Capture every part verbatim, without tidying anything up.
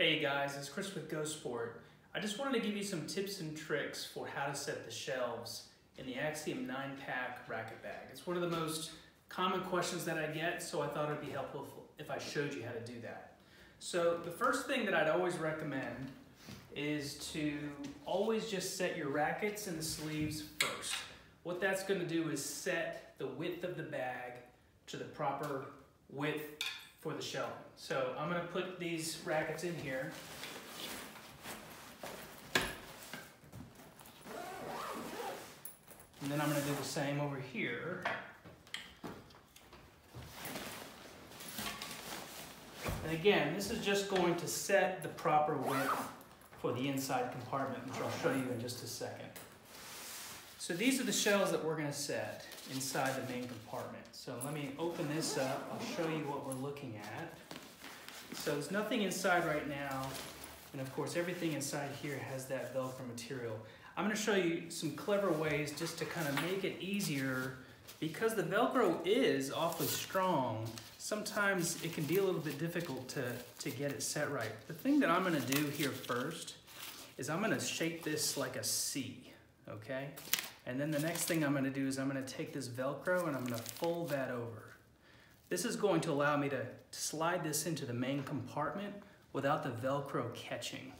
Hey guys, it's Chris with Geau Sport. I just wanted to give you some tips and tricks for how to set the shelves in the Axiom nine pack Racquet Bag. It's one of the most common questions that I get, so I thought it'd be helpful if I showed you how to do that. So the first thing that I'd always recommend is to always just set your rackets and the sleeves first. What that's going to do is set the width of the bag to the proper width for the shelving. So I'm going to put these rackets in here. And then I'm going to do the same over here. And again, this is just going to set the proper width for the inside compartment, which I'll show you in just a second. So these are the shelves that we're going to set inside the main compartment. So let me open this up. I'll show you what we're looking at. So there's nothing inside right now. And of course, everything inside here has that Velcro material. I'm going to show you some clever ways just to kind of make it easier, because the Velcro is awfully strong. Sometimes it can be a little bit difficult to, to get it set right. The thing that I'm going to do here first is I'm going to shape this like a C, okay? And then the next thing I'm going to do is I'm going to take this Velcro and I'm going to fold that over. This is going to allow me to slide this into the main compartment without the Velcro catching.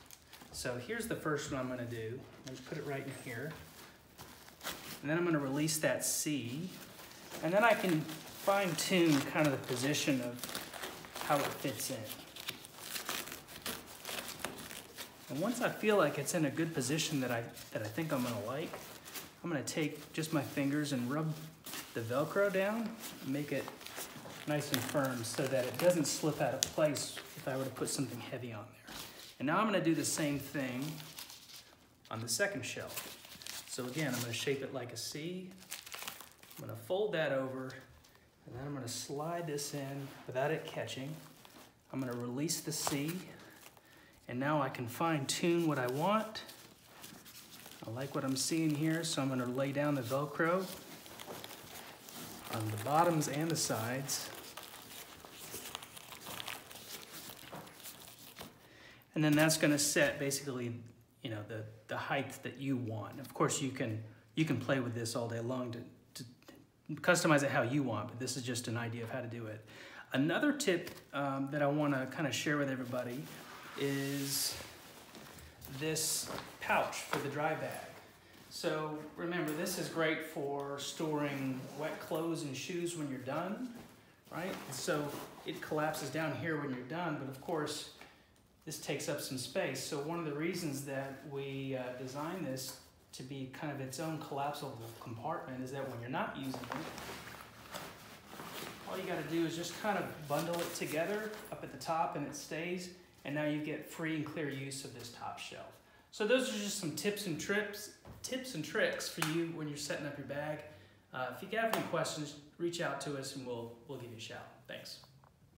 So here's the first one I'm going to do. I'm going to put it right in here. And then I'm going to release that C. And then I can fine tune kind of the position of how it fits in. And once I feel like it's in a good position that I, that I think I'm going to like, I'm going to take just my fingers and rub the Velcro down, make it nice and firm so that it doesn't slip out of place if I were to put something heavy on there. And now I'm going to do the same thing on the second shelf. So again, I'm going to shape it like a C. I'm going to fold that over, and then I'm going to slide this in without it catching. I'm going to release the C, and now I can fine tune what I want. I like what I'm seeing here, so I'm going to lay down the Velcro on the bottoms and the sides. And then that's going to set basically, you know, the, the height that you want. Of course, you can, you can play with this all day long to, to customize it how you want, but this is just an idea of how to do it. Another tip um, that I want to kind of share with everybody is this pouch for the dry bag. So remember, this is great for storing wet clothes and shoes when you're done, right? So it collapses down here when you're done, but of course, this takes up some space. So one of the reasons that we uh, designed this to be kind of its own collapsible compartment is that when you're not using it, all you gotta do is just kind of bundle it together up at the top and it stays, and now you get free and clear use of this top shelf. So those are just some tips and trips, tips and tricks for you when you're setting up your bag. Uh, if you have any questions, reach out to us and we'll, we'll give you a shout. Thanks.